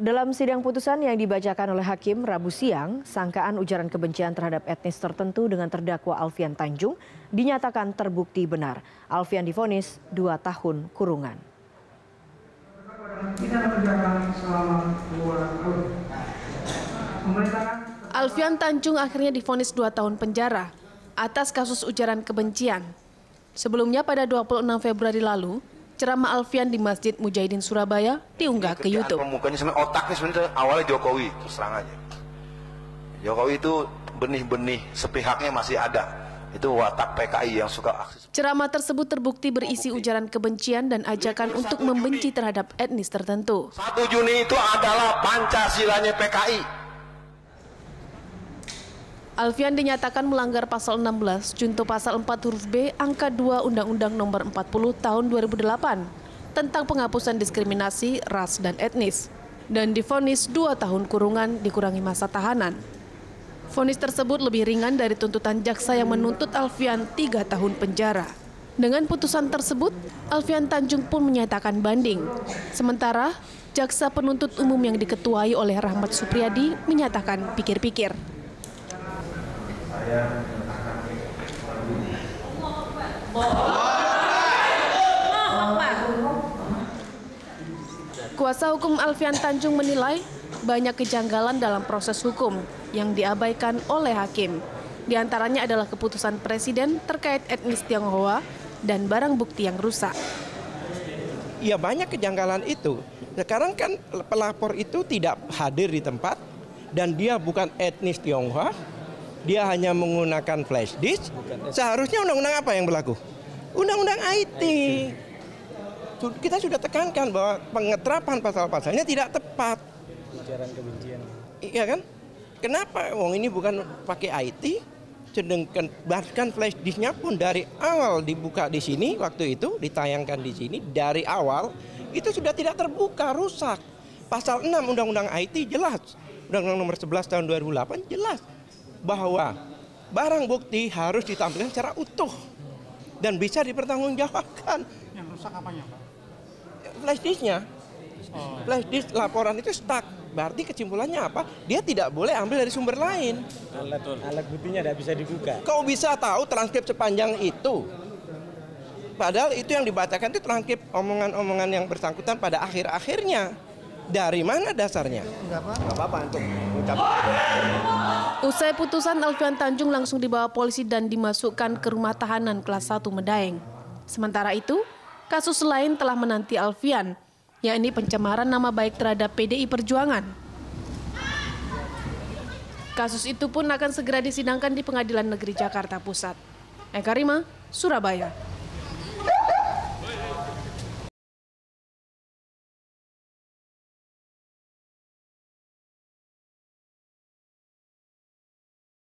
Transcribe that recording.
Dalam sidang putusan yang dibacakan oleh hakim Rabu siang, sangkaan ujaran kebencian terhadap etnis tertentu dengan terdakwa Alfian Tanjung dinyatakan terbukti benar. Alfian divonis 2 tahun kurungan. Alfian Tanjung akhirnya divonis 2 tahun penjara atas kasus ujaran kebencian. Sebelumnya pada 26 Februari lalu, ceramah Alfian di Masjid Mujahidin Surabaya diunggah ke YouTube. Pemukanya sebenarnya otaknya sebenarnya awalnya Jokowi, terus terang aja. Jokowi itu benih-benih sepihaknya masih ada. Itu watak PKI yang suka aksi. Ceramah tersebut terbukti berisi ujaran kebencian dan ajakan untuk membenci terhadap etnis tertentu. 1 Juni itu adalah Pancasilanya PKI. Alfian dinyatakan melanggar pasal 16 Junto Pasal 4 Huruf B Angka 2 Undang-Undang Nomor 40 tahun 2008 tentang penghapusan diskriminasi ras dan etnis dan divonis 2 tahun kurungan dikurangi masa tahanan. Vonis tersebut lebih ringan dari tuntutan jaksa yang menuntut Alfian 3 tahun penjara. Dengan putusan tersebut, Alfian Tanjung pun menyatakan banding. Sementara jaksa penuntut umum yang diketuai oleh Rahmat Supriyadi menyatakan pikir-pikir. Kuasa hukum Alfian Tanjung menilai banyak kejanggalan dalam proses hukum yang diabaikan oleh hakim. Di antaranya adalah keputusan Presiden terkait etnis Tionghoa dan barang bukti yang rusak. Ya, banyak kejanggalan itu. Sekarang kan pelapor itu tidak hadir di tempat dan dia bukan etnis Tionghoa. Dia hanya menggunakan flash disk. Seharusnya undang-undang apa yang berlaku? Undang-undang IT. Kita sudah tekankan bahwa pengeterapan pasal-pasalnya tidak tepat. Ujaran kebencian. Iya kan? Kenapa? Wong ini bukan pakai IT, sedangkan bahkan flash disknya pun dari awal dibuka di sini waktu itu ditayangkan di sini dari awal itu sudah tidak terbuka, rusak. Pasal 6 Undang-Undang IT jelas. Undang-Undang nomor 11 tahun 2008 jelas. Bahwa barang bukti harus ditampilkan secara utuh dan bisa dipertanggungjawabkan. Yang rusak apanya, Pak? Flash disknya. Oh. Flash disk laporan itu stuck. Berarti kesimpulannya apa? Dia tidak boleh ambil dari sumber lain. Alat buktinya tidak bisa dibuka. Kau bisa tahu transkrip sepanjang itu. Padahal itu yang dibacakan itu transkrip omongan-omongan yang bersangkutan pada akhir-akhirnya. Dari mana dasarnya? Enggak apa-apa untuk mengucapkan. Usai putusan, Alfian Tanjung langsung dibawa polisi dan dimasukkan ke rumah tahanan kelas 1 Medaeng. Sementara itu, kasus lain telah menanti Alfian, yakni pencemaran nama baik terhadap PDI Perjuangan. Kasus itu pun akan segera disidangkan di Pengadilan Negeri Jakarta Pusat. Ekarima, Surabaya.